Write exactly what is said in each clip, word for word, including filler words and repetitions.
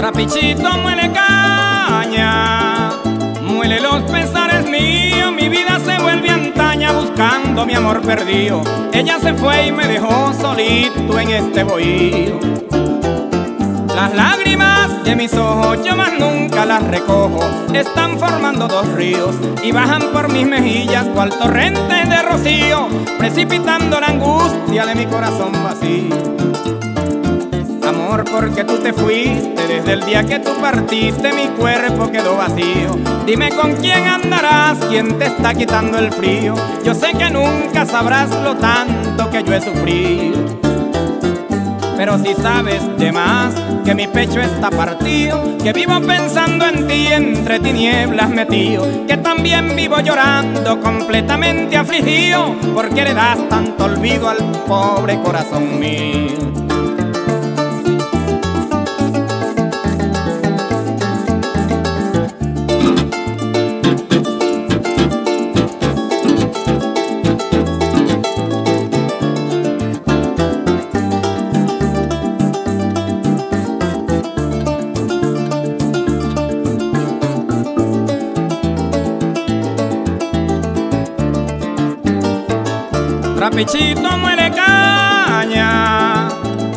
Trapichito muele caña, muele los pesares míos. Mi vida se vuelve antaña buscando mi amor perdido. Ella se fue y me dejó solito en este bohío. Las lágrimas de mis ojos yo más nunca las recojo. Están formando dos ríos y bajan por mis mejillas cual torrentes de rocío, precipitando la angustia de mi corazón vacío. Amor, porque tú te fuiste, desde el día que tú partiste mi cuerpo quedó vacío. Dime con quién andarás, quién te está quitando el frío. Yo sé que nunca sabrás lo tanto que yo he sufrido, pero si sabes de más que mi pecho está partido, que vivo pensando en ti entre tinieblas metido, que también vivo llorando completamente afligido, porque le das tanto olvido al pobre corazón mío. Trapichito muele caña,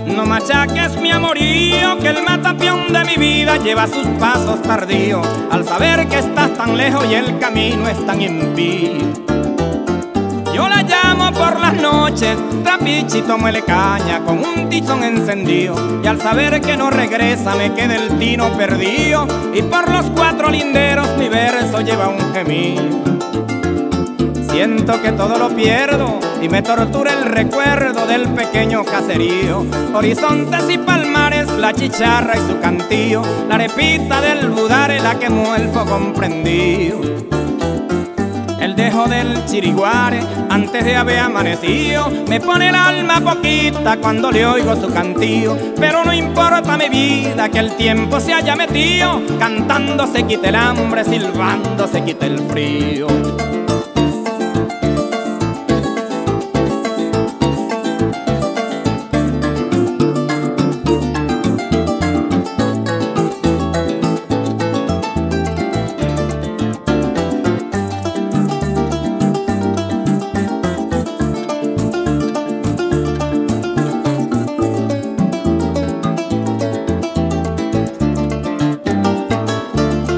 no machaques mi amorío, que el matapión de mi vida lleva sus pasos tardíos, al saber que estás tan lejos y el camino es tan impío. Yo la llamo por las noches, trapichito muele caña, con un tizón encendido, y al saber que no regresa me queda el tino perdido, y por los cuatro linderos mi verso lleva un gemido. Siento que todo lo pierdo y me tortura el recuerdo del pequeño caserío. Horizontes y palmares, la chicharra y su cantío, la arepita del budare, la que muerto comprendió. El dejo del chiriguare antes de haber amanecido me pone el alma poquita cuando le oigo su cantío. Pero no importa mi vida que el tiempo se haya metido, cantando se quita el hambre, silbando se quita el frío.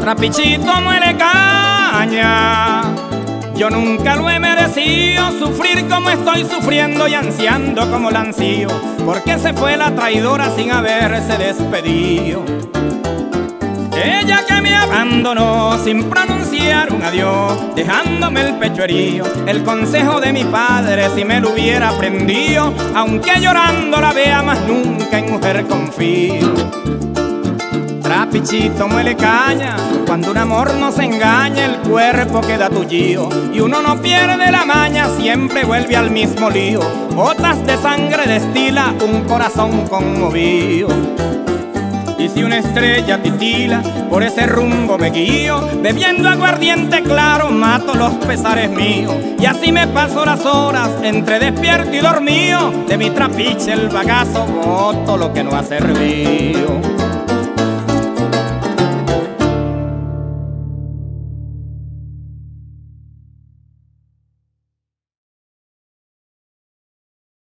Trapichito muele caña, yo nunca lo he merecido, sufrir como estoy sufriendo y ansiando como la ansío, porque se fue la traidora sin haberse despedido. Ella que me abandonó sin pronunciar un adiós, dejándome el pecho herido, el consejo de mi padre si me lo hubiera aprendido, aunque llorando la vea más nunca en mujer confío. Trapichito muele caña, cuando un amor nos engaña el cuerpo queda tullido, y uno no pierde la maña, siempre vuelve al mismo lío, gotas de sangre destila un corazón conmovido. Y si una estrella titila, por ese rumbo me guío, bebiendo aguardiente claro mato los pesares míos, y así me paso las horas entre despierto y dormido, de mi trapiche el bagazo boto lo que no ha servido.